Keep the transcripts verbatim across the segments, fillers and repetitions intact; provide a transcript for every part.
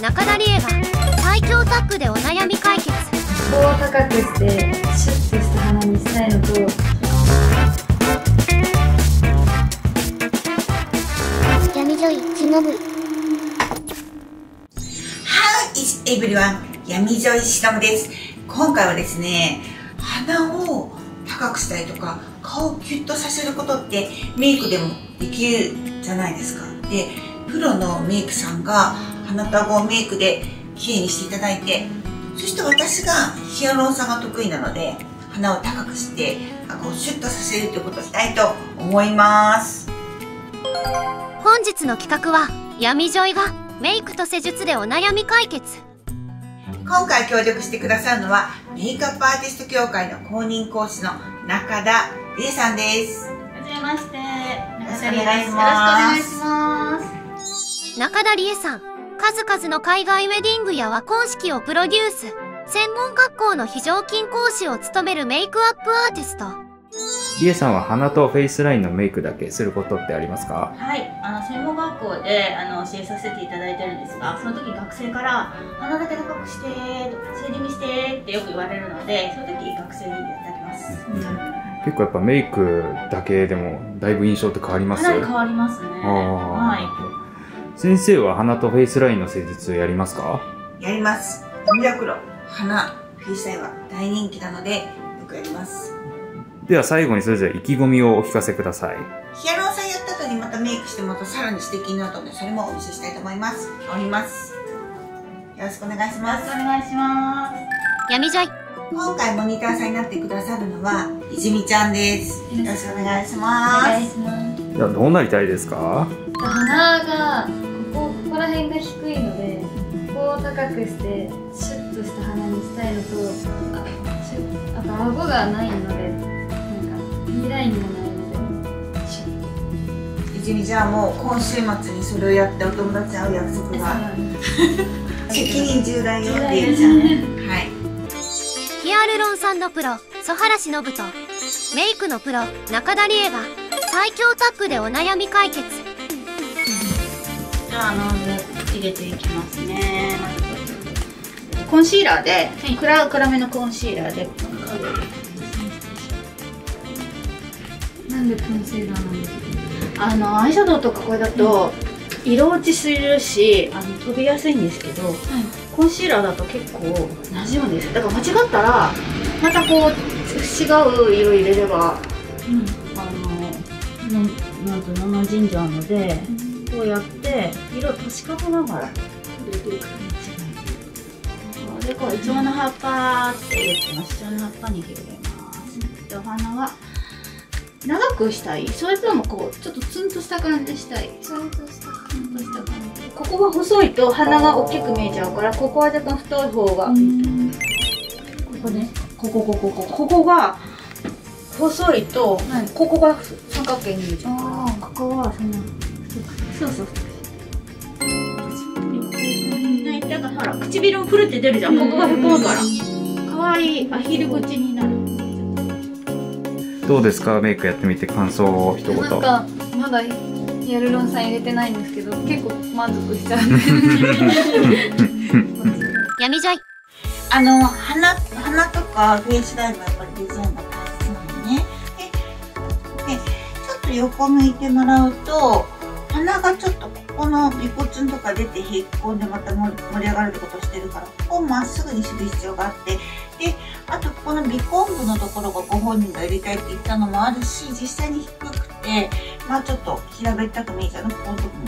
中田理恵が最強タッグでお悩み解決。ここを高くしてシュッとした鼻にしたいのと、闇女医しのぶ。 Hi everyone、 闇女医しのぶです。今回はですね、鼻を高くしたりとか顔をキュッとさせることってメイクでもできるじゃないですか。で、プロのメイクさんが鼻たごをメイクで綺麗にしていただいて、そして私がヒアルロン酸が得意なので鼻を高くしてこうシュッとさせるということをしたいと思います。本日の企画は闇女医がメイクと施術でお悩み解決。今回協力してくださるのはメイクアップアーティスト協会の公認講師の中田理恵さんです。はじめまして、中田理恵です。よろしくお願いします。中田理恵さん、数々の海外ウェディングや和婚式をプロデュース、専門学校の非常勤講師を務めるメイクアップアーティスト。理恵さんは鼻とフェイスラインのメイクだけすることってありますか？はい、あの専門学校であの教えさせていただいてるんですが、その時学生から鼻だけ高くしてとかシェーディングしてってよく言われるので、その時学生にやってあげます、うん。結構やっぱメイクだけでもだいぶ印象って変わります？かなり変わりますね。はい。先生は鼻とフェイスラインの施術やりますか？やります。ミラクロ鼻フェイスラインは大人気なのでよくやります。では最後にそれぞれ意気込みをお聞かせください。ヒアルロン酸やった後にまたメイクしてもらうとさらに素敵になるので、それもお見せしたいと思います。おります。よろしくお願いします。よろしくお願いします。闇女医。今回モニターさんになってくださるのは泉ちゃんです。よろしくお願いします。いや、どうなりたいですか？鼻がここ、ここら辺が低いので、ここを高くしてシュッとした鼻にしたいのと、あ、シュッ、あと顎がないので、なんか B ラインもないので、シュッ。泉ちゃんも今週末にそれをやってお友達と会う約束が。責任重大よっていうじゃん。はい。ヒアルロン酸のプロ曽原しのぶとメイクのプロ中田理恵が最強タッグでお悩み解決。じゃあ、あの入れていきますね。コンシーラーで、はい、暗めのコンシーラーで。なんでコンシーラーなんですか？あのアイシャドウとかこれだと、うん、色落ちするし、あの飛びやすいんですけど。はい、コンシーラーだと結構馴染むんですよ。だから間違ったらまたこう違う色入れれば、うん、あのなんと馴染んじゃうので、うん、こうやって色を確かめながら入れていく感じで、こうイチョウの葉っぱって入れてます。イチョウの葉っぱに広げます。で、お花は長くしたい。それともこうちょっとツンとした感じしたい。ツンとした感じ。ここは細いと鼻が大きく見えちゃうから、ここは若干太い方が、ここね、ここここここここが細いと、ここが三角形に見えちゃうから、ここはそんなそうそうそう。だからほら唇をプルって出るじゃん。ここが太いから可愛いアヒル口になる。どうですか、メイクやってみて感想を一言。なんかまだヒアルロン酸入れてないんですけど、結構満足しちゃう。闇女医。あの鼻鼻とかフェイスラインはやっぱりデザインが大切なのね。で、でちょっと横向いてもらうと、鼻がちょっとここのリポツンとか出て引っ込んでまた盛り上がるってことをしてるから、ここをまっすぐにする必要があって。で、あとこの鼻根部のところがご本人が入れたいって言ったのもあるし、実際に低くて、まあちょっと平べったく見えちゃうの、こういうとこも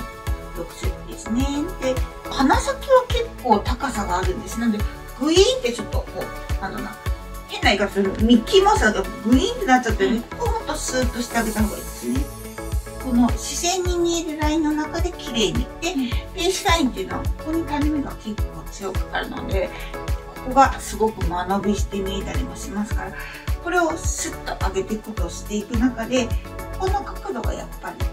よくするんですね。で、鼻先は結構高さがあるんです。なので、グイーンってちょっとこう、あのな、変な言い方する、ミッキーマウスだとグイーンってなっちゃってる、ね、ここもっとスーッとしてあげた方がいいですね。この自然に見えるラインの中で綺麗に。で、フェイスラインっていうのは、ここに垂れ目が結構強くあるので、ここがすごく間延びして見えたりもしますから、これをスッと上げていくことをしていく中で、ここの角度がやっぱりこ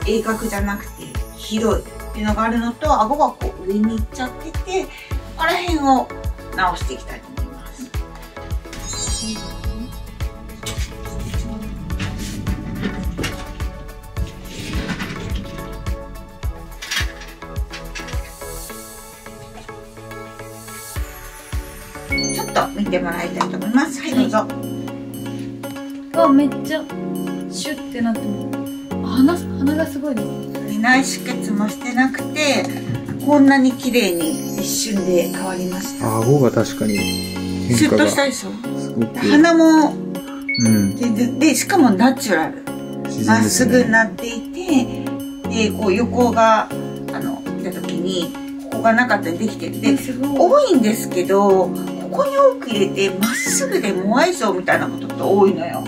う鋭角じゃなくて広いっていうのがあるのと、顎がこう上に行っちゃってて、ここら辺を直していきたいと思います。ってもらいたいと思います。はい、どうぞ。わ、めっちゃシュッてなっても鼻、鼻がすごいです。内出血もしてなくて、こんなに綺麗に一瞬で変わりました。顎が確かにシュッとしたでしょ。鼻も、うん、で, で, でしかもナチュラル、まっすぐなっていて、でこう横があの見た時にここがなかったりできてるで、多いんですけど、ここに多く入れてまっすぐでモアイ像みたいなことって多いのよ。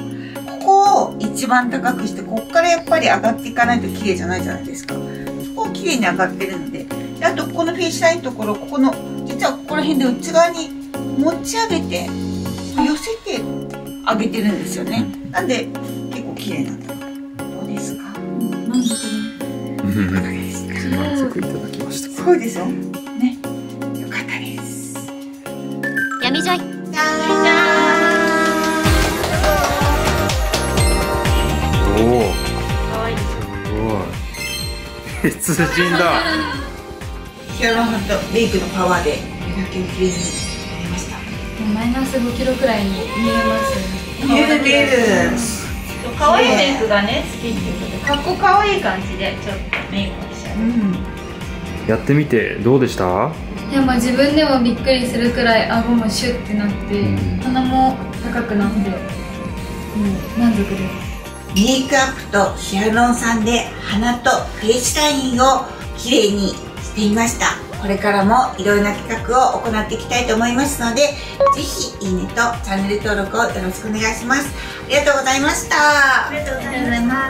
ここを一番高くして、ここからやっぱり上がっていかないと綺麗じゃないじゃないですか。そこを綺麗に上がってるので、であとここのフェイスラインのところ、ここの実はここら辺で内側に持ち上げて寄せて上げてるんですよね。なんで結構綺麗なんだ。どうですか？満足です。満足いただきました。すごいでしょ？ね、よかったです。やみじょい。おお。可愛い。すごい。通人だ。ヒアルロン酸とメイクのパワーで目がキンキンになりました。マイナスごキロくらいに見えます。見える見える。可愛いメイクがね、好きっていうことで、かっこ可愛い感じで、ちょっとメイクをしちゃう。やってみて、どうでした。いや、まあ、自分でもびっくりするくらい、顎もシュってなって、鼻も高くなって。うん、満足です。メイクアップとヒアルロン酸で、鼻とフェイスラインを綺麗にしてみました。これからもいろいろな企画を行っていきたいと思いますので、ぜひいいねとチャンネル登録をよろしくお願いします。ありがとうございました。ありがとうございます。